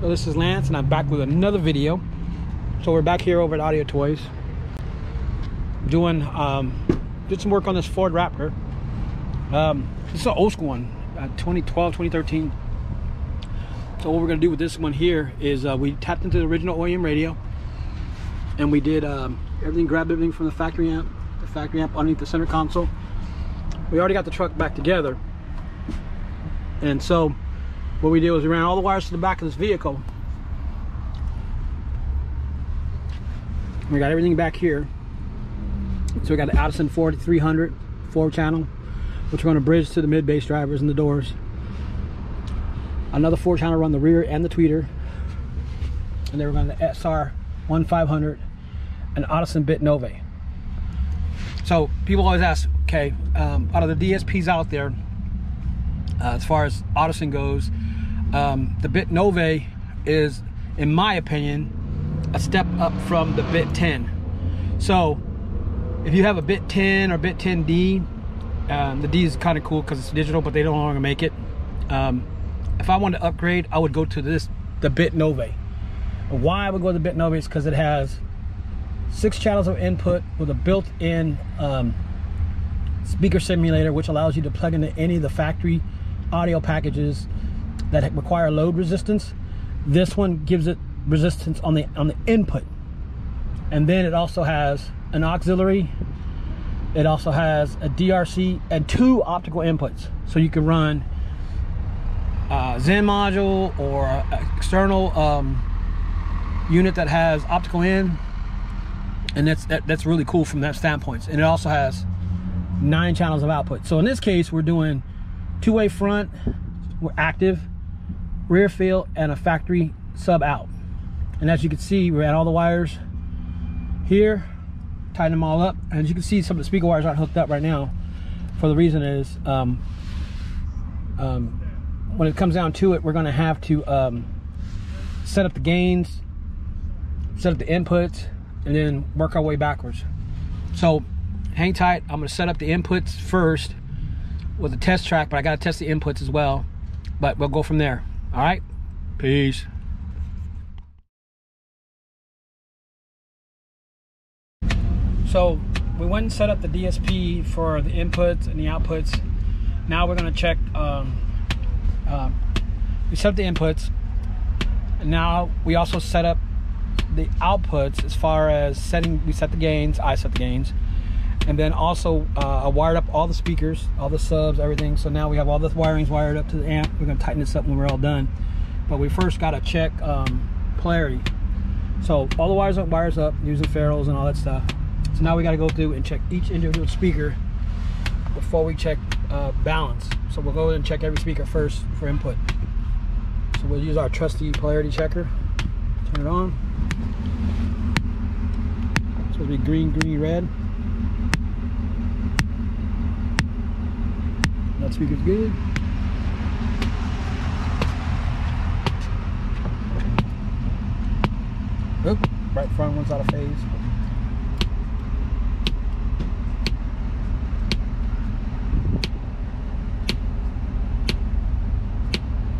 So this is Lance and I'm back with another video. So we're back here over at Audio Toys doing did some work on this Ford Raptor. This is an old school one, 2012, 2013. So what we're gonna do with this one here is we tapped into the original OEM radio and we did everything, grabbed everything from the factory amp underneath the center console. We already got the truck back together. And so what we did was we ran all the wires to the back of this vehicle. We got everything back here. So we got the Audison 4300 4 channel, which we're going to bridge to the mid bass drivers and the doors. Another 4 channel run the rear and the tweeter. And then we're going to the SR 1500 and Audison Bit Nove. So people always ask, okay, out of the DSPs out there, as far as Audison goes, the Bit Nove is, in my opinion, a step up from the Bit 10. So if you have a Bit 10 or Bit 10D, the D is kind of cool because it's digital, but they don't longer make it. If I wanted to upgrade, I would go to this, the Bit Nove. Why I would go to the Bit Nove is because it has 6 channels of input with a built-in speaker simulator, which allows you to plug into any of the factory audio packages that require load resistance. This one gives it resistance on the input, and then it also has an auxiliary, it also has a DRC and 2 optical inputs, so you can run a Zen module or an external unit that has optical in, and that's really cool from that standpoint. And it also has 9 channels of output. So in this case, we're doing two-way front, we're active, rear fill, and a factory sub out. And as you can see, we ran all the wires here, tighten them all up. And as you can see, some of the speaker wires aren't hooked up right now. For the reason is, when it comes down to it, we're gonna have to set up the gains, set up the inputs, and then work our way backwards. So hang tight, I'm gonna set up the inputs first with a test track, but I gotta test the inputs as well, but we'll go from there. All right, peace. So we went and set up the DSP for the inputs and the outputs. Now we're gonna check, we set up the inputs, and now we also set up the outputs as far as setting, we set the gains, I set the gains. And then also, I wired up all the speakers, all the subs, everything. So now we have all the wirings wired up to the amp. We're gonna tighten this up when we're all done. But we first gotta check polarity. So all the wires up, using ferrules and all that stuff. So now we gotta go through and check each individual speaker before we check balance. So we'll go ahead and check every speaker first for input. So we'll use our trusty polarity checker. Turn it on. It's supposed to be green, green, red. That speaker's good. Oop, right front one's out of phase.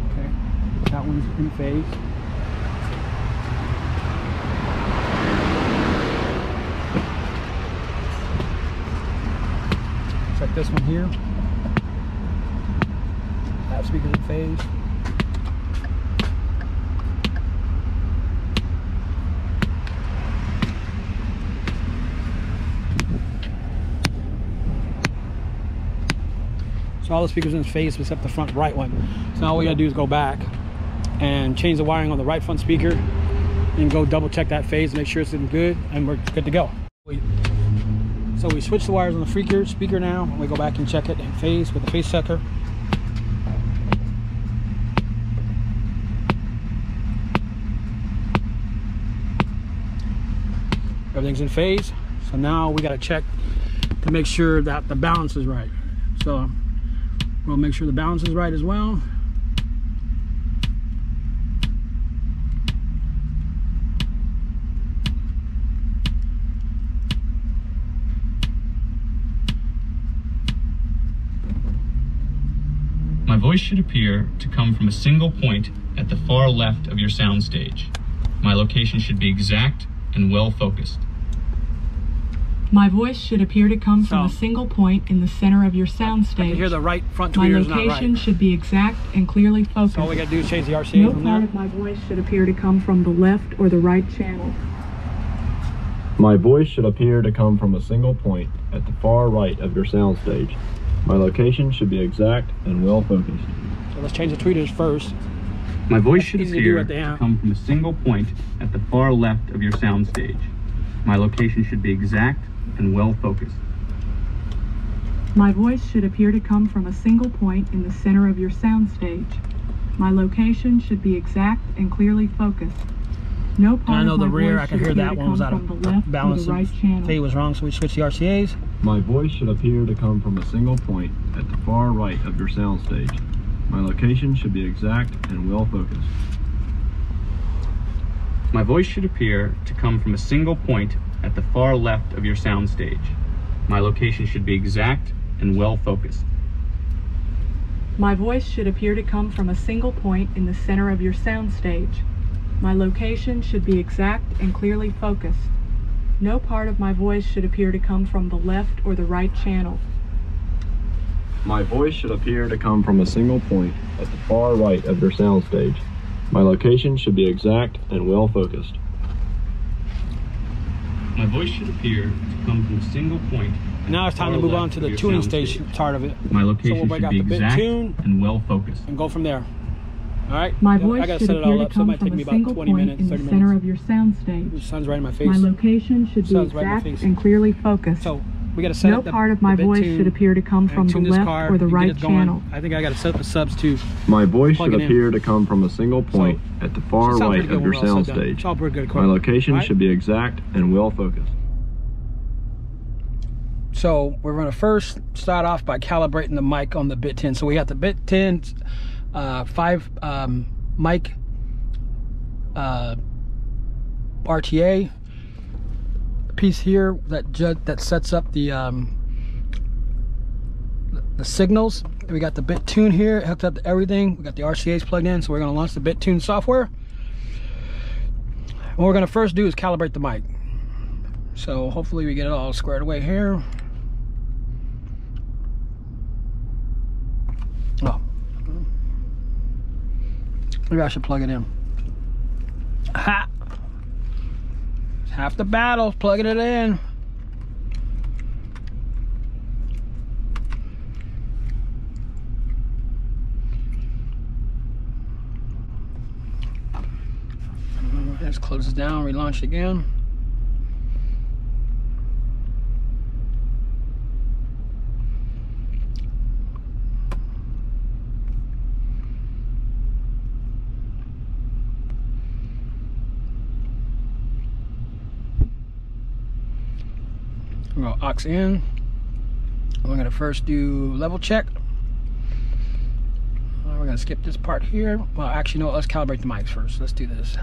Okay, that one's in phase. Check this one here. Speakers in phase. So all the speakers in phase except the front right one. So now all we gotta do is go back and change the wiring on the right front speaker and go double check that phase, make sure it's in good, and we're good to go. So we switch the wires on the speaker now, and we go back and check it in phase with the phase checker. Everything's in phase. So now we got to check to make sure that the balance is right. So we'll make sure the balance is right as well. My voice should appear to come from a single point at the far left of your soundstage. My location should be exact and well focused. My voice should appear to come from a single point in the center of your soundstage. I can hear the right front two ears, not right. My location should be exact and clearly focused. So all we got to do is change the RCA from there. No part of my voice should appear to come from the left or the right channel. My voice should appear to come from a single point at the far right of your soundstage. My location should be exact and well focused. So let's change the tweeters first. My voice should appear to come from a single point at the far left of your soundstage. My location should be exact and well focused. My voice should appear to come from a single point in the center of your soundstage. My location should be exact and clearly focused. No part I know the rear, I can hear that one was out of balance. The right channel was wrong, so we switched the RCAs. My voice should appear to come from a single point at the far right of your soundstage. My location should be exact and well focused. My voice should appear to come from a single point at the far left of your soundstage. My location should be exact and well focused. My voice should appear to come from a single point in the center of your soundstage. My location should be exact and clearly focused. No part of my voice should appear to come from the left or the right channel. My voice should appear to come from a single point at the far right of your soundstage. My location should be exact and well focused. My voice should appear to come from a single point. Now it's time to move on to the tuning stage part of it. My location should be exact and well focused. And go from there. All right. My voice should appear to come from a single point in the center of your soundstage. Which sounds right in my face. My location should be exact and clearly focused. So we got to set up the bit tune. No part of my voice should appear to come from the left or the right channel. I think I got to set up the subs too. My voice should appear to come from a single point at the far right of your soundstage. My location should be exact and well focused. So we're going to first start off by calibrating the mic on the Bit Ten. So we got the Bit Ten. 5 mic RTA piece here that sets up the signals. We got the Bit Tune here hooked up to everything. We got the RCAs plugged in, so we're going to launch the Bit Tune software. What we're going to first do is calibrate the mic. So hopefully we get it all squared away here. Maybe I should plug it in. Ha! Half the battle, plugging it in. Let's close it down, relaunch again. We're gonna aux in. We're gonna first do level check. We're gonna skip this part here. Well, actually, no, let's calibrate the mics first. Let's do this.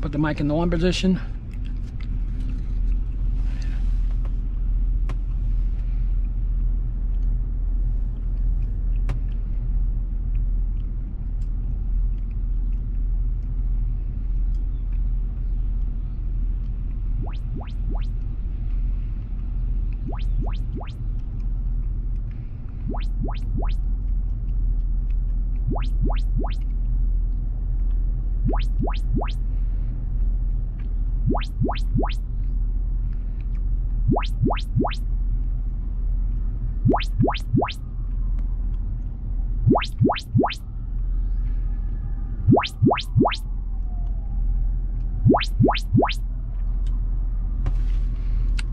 Put the mic in the one position.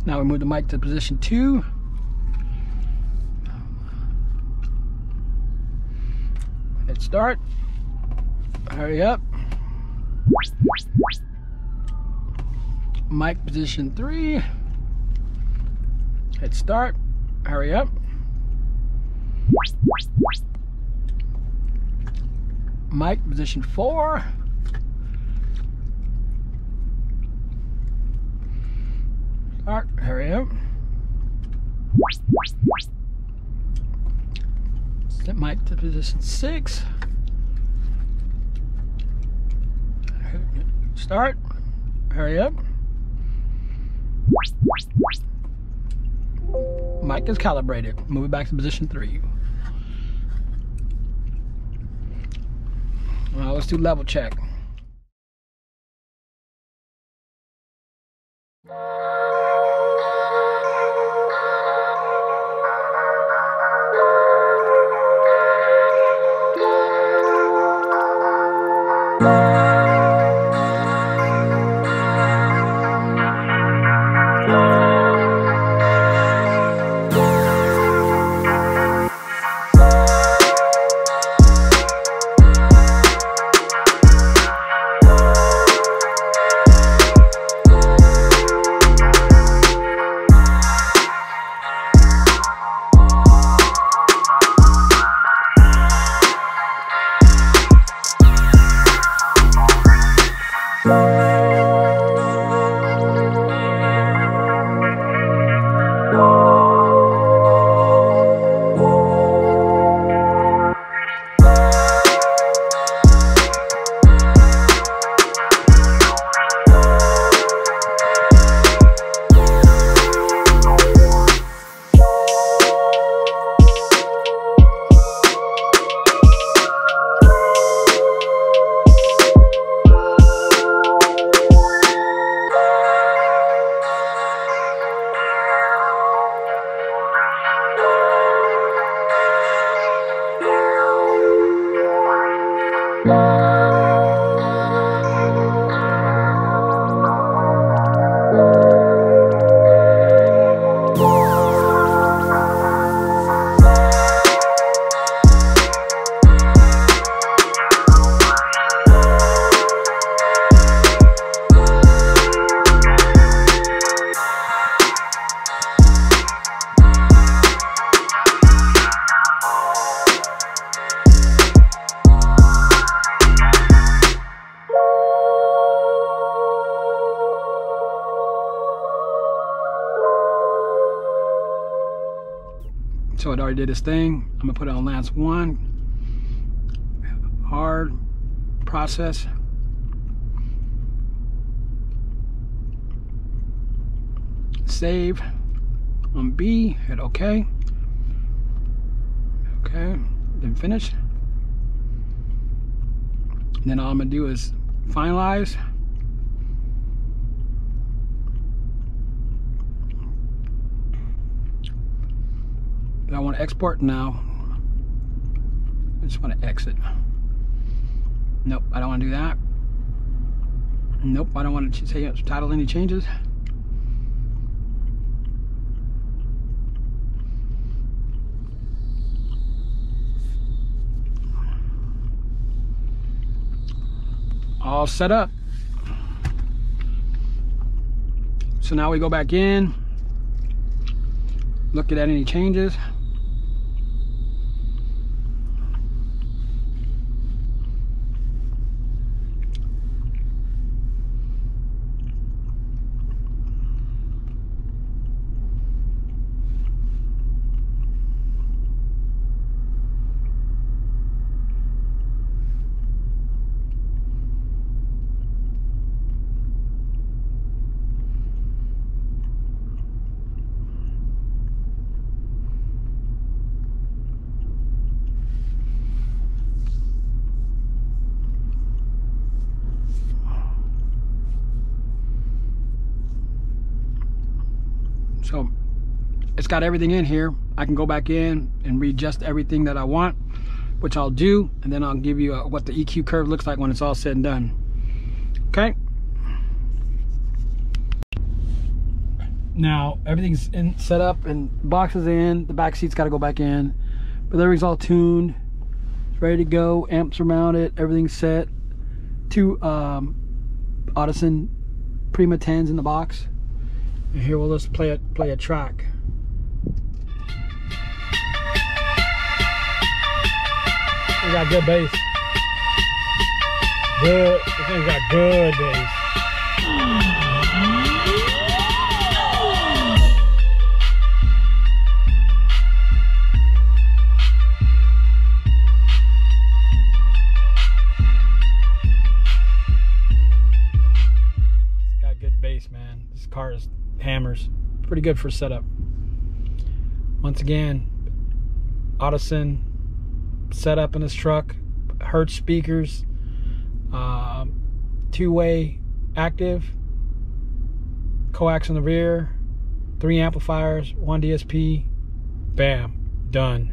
Now we move the mic to position 2. Hit start. Hurry up. Mic position 3. Hit start. Hurry up. Mic position 4. Alright, hurry up. Set mic to position 6. Start. Hurry up. Mic is calibrated. Move it back to position 3. Well, let's do level check. So it already did its thing. I'm gonna put it on Lance 1. Hard process. Save on B, hit OK. Okay, then finish. And then all I'm gonna do is finalize. I want to export now. I just want to exit. Nope, I don't want to do that. Nope, I don't want to title any changes. All set up. So now we go back in, look at any changes. So it's got everything in here. I can go back in and readjust everything that I want, which I'll do, and then I'll give you what the EQ curve looks like when it's all said and done. Okay. Now everything's in, set up, and box is in. The back seat's got to go back in, but everything's all tuned. It's ready to go. Amps are mounted. Everything's set. Two Audison Prima 10s in the box. And here we'll just play a track. We got good bass. Good, this thing's got good bass. cars, hammers. Pretty good for setup. Once again, Audison setup in this truck. Hertz speakers, two-way active, coax in the rear, 3 amplifiers, 1 DSP. Bam, done.